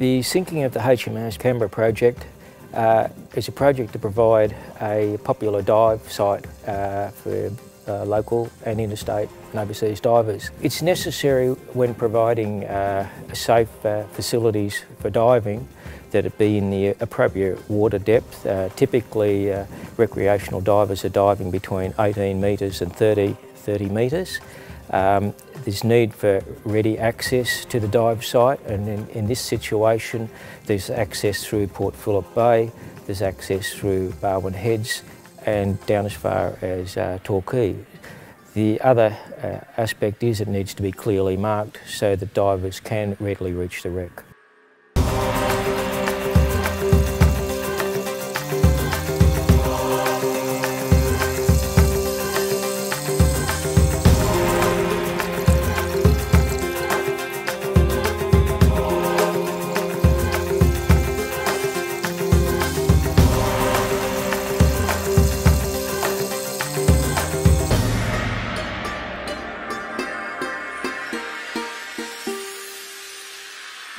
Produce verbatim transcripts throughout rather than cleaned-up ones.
The sinking of the H M A S Canberra project uh, is a project to provide a popular dive site uh, for uh, local and interstate and overseas divers. It's necessary when providing uh, safe uh, facilities for diving that it be in the appropriate water depth. Uh, typically uh, recreational divers are diving between eighteen metres and thirty metres. Um, there's need for ready access to the dive site, and in, in this situation there's access through Port Phillip Bay, there's access through Barwon Heads and down as far as uh, Torquay. The other uh, aspect is it needs to be clearly marked so that divers can readily reach the wreck.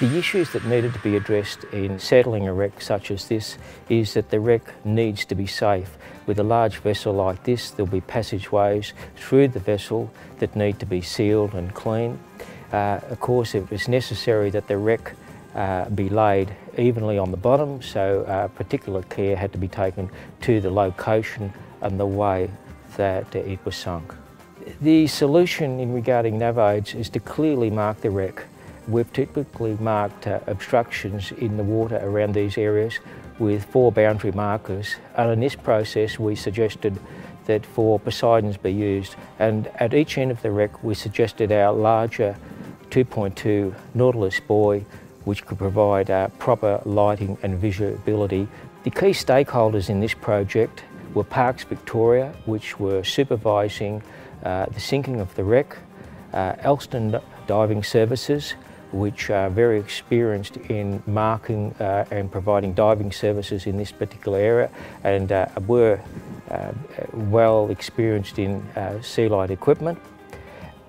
The issues that needed to be addressed in settling a wreck such as this is that the wreck needs to be safe. With a large vessel like this, there'll be passageways through the vessel that need to be sealed and cleaned. Uh, of course, it was necessary that the wreck uh, be laid evenly on the bottom, so uh, particular care had to be taken to the location and the way that it was sunk. The solution in regarding nav aids is to clearly mark the wreck. We've typically marked uh, obstructions in the water around these areas with four boundary markers, and in this process we suggested that four Poseidons be used, and at each end of the wreck we suggested our larger two point two Nautilus buoy, which could provide uh, proper lighting and visibility. The key stakeholders in this project were Parks Victoria, which were supervising uh, the sinking of the wreck, uh, Elston Diving Services, which are very experienced in marking uh, and providing diving services in this particular area, and uh, were uh, well experienced in uh, Sealite equipment,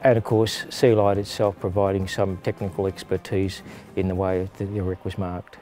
and of course Sealite itself providing some technical expertise in the way that the wreck was marked.